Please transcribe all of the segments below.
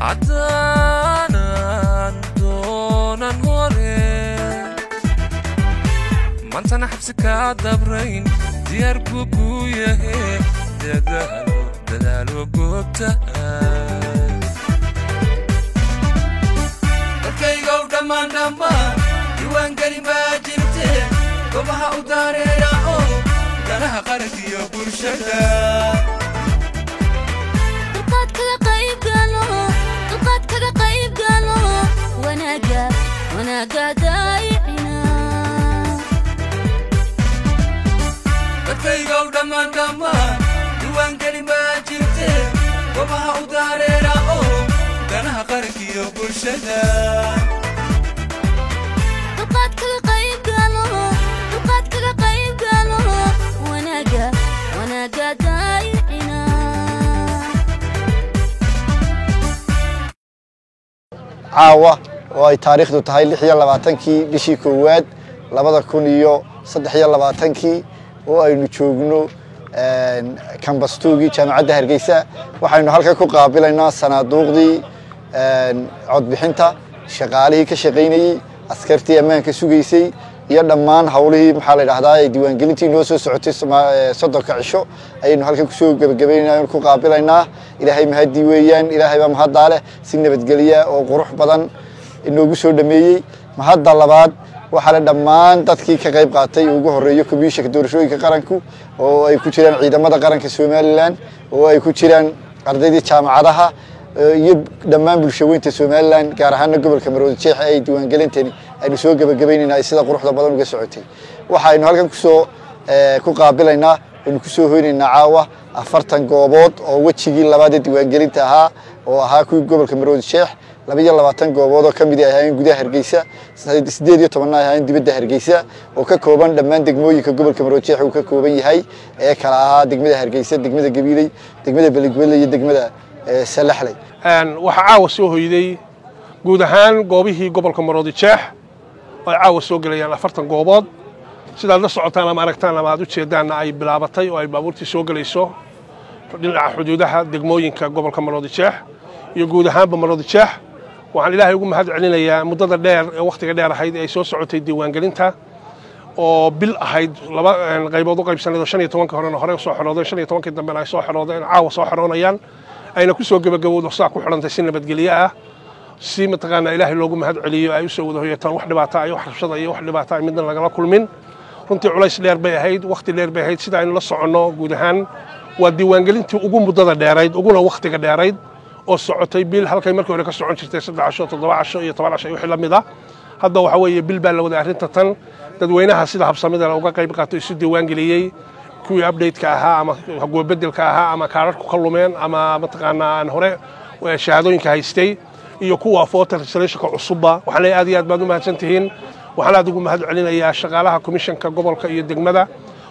عدانا دونا نورين منتنا حبسك عدبرين ديار بوكو يهي دادالو بوكتا تركيغو دمان دمان يوان قريبا جرتين قبها وداري راقو دانها قردي يا برشدا تركيغو دمان دمان يوان قريبا جرتين قبها وداري راقو دانها قردي يا برشدا عاوة وهي تاريخ دو تهاي لحيا لباتنكي بشي كواد لبدا كونيو صد حيا لباتنكي وهي نشوغنو كامبستوغي جامعة هرقيسة وحينو هالكا كو قابلنا صنادوق دي عود بحنتا شغالي كشغيني عسكرتي أمان كسوغيسي يا دمان حولي محل الأهداي ديوان قلتي نوسو سعوتي صدق عشو أينو هالكا كسوغ قبينا كو قابلنا إلهي مهدي ويان إلهي بمهد على سنة بتقلية وقروح بدن إنه جسور دميي مهد على بعض وحال دمان تذكي كغيب قاتي وجوه الريوك بيشك دور شوي كقرنكو ويكوتشيلان عيدا ماذا قرنك سوماليلان ويكوتشيلان أرضي تشام عدها يب دمان بالشوين تسوماليلان كارهان قبل مروودي جيح أي دوان قلنتني أي نسوق قبل قبيننا يصير قروح لبدن وجسعتي وحال إنه هالكم كسو كقابلنا إنه كسوهين النعاوة أفرتن قابض أو وتشجيل لبادة دوان قلنتها وهاكو قبل مروودي جيح لبيجي الله باتن قوادو كم بدي أهين جوده هرقيسة سديد يتمنى أهين دي بده هرقيسة وككوبان دمان دقموي كقبل كمروتشي وككوبان يهاي كلا دقمة هرقيسة دقمة قبيلي دقمة بالقبيلة دقمة سلحلي. أن وحعاوسوه يدي جودهان قابيه قبل كمرودي شح وعاوسوه قلي أنا فرتن قواد سيدا نصعت أنا ماركت أنا ما أدوش يدان أي بلعبتي أو أي بابورتي سوق قلي سو للحدودها دقموي كقبل كمرودي شح يجودهان بمرودي شح وعن الله يقوم هذا علينا مدة دير وقت دير هيد أي سوس عتيد ديوان قلنتها وبال هيد لبا غيبوا ضوء قبل سنة وشان يتوانك هرنا هرنا صاح حراضين شان يتوانك يدمن على صاح حراضين عاو صاح حرانا يان أين كل سوق بجود وصاح كل حرنا تسين بتجليها سيم تغنى الله اللي يقوم هذا عليه أي سوس وده يتوان واحد بعتاعي واحد شضعي واحد بعتاعي من الرجال كل من أنت عليش الأربعة هيد وقت الأربعة هيد سيد عين لص عنا جودهان والديوان قلنت أقوم مدة دير هيد أقوله وقت دير هيد وصعتي بيل هالكاي مركو هناك صعون شرتي 16 تضوع 10 18 وحي لميدا هذا وحوي بيل بال لو دارين تتن تدوينها سيده حبسميدا لو قايب قاتو اسو ديوان غليي كوي ابديت كاها اما حقو بدل كاها اما كارارku kalumeen ama mataqaana an hore way shahaadooyinka haystay iyo kuwa footar saleeshka cusuba waxa la aad iyo aad baad u mahadsantihiin waxa la adigu mahad celinayaa shaqaalaha komishanka gobolka iyo degmada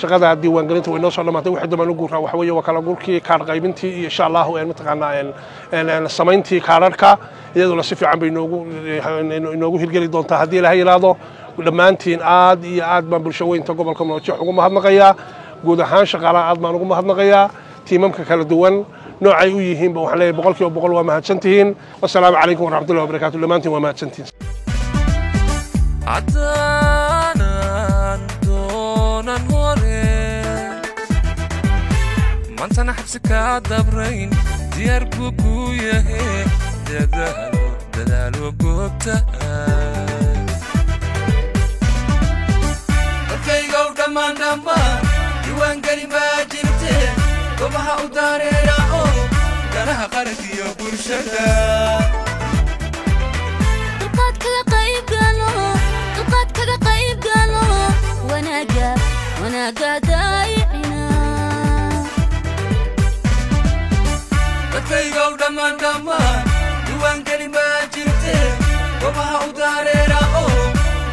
shaqada diiwaan gelinta way noo soo dhamaatay waxa dhamaan ugu guuraa waxa weeye wakala gurkii kaar qaybintii iyo insha Allah oo mataqaana in samayntii kaararka iyadoo la si fiican bay inoogu hirgeli doontaa haddii ilaahay ilaado dhammaantiin aad iyo aad baan bulshadeynta gobolka Maroodi Jeex ugu mahadnaqayaa guud ahaan shaqaalaha aad baan ugu mahadnaqayaa tiimamka kala duwan noocay u yihiin baa wax leeyahay 100% waa mahadsantihiin wassalaamu calaykum waraxmatullaahi wabarakaatuh dhammaantiin waa mahadsantiin عدانا دونا نورين منتنا حبسك عدبرين ديار بوكو يهي دادالو قوبتا دمان دمان يوان قريبا جرتين قبها وداري راقو دانها قردي يا برشدا قلقات كذا قايب قالو قلقات كذا قايب قالو وانا قا دايعنا بتفيقو دمان دمان يوان قريبا جرتين قبها وداري راقو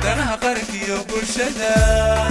دانها قردي يا برشدا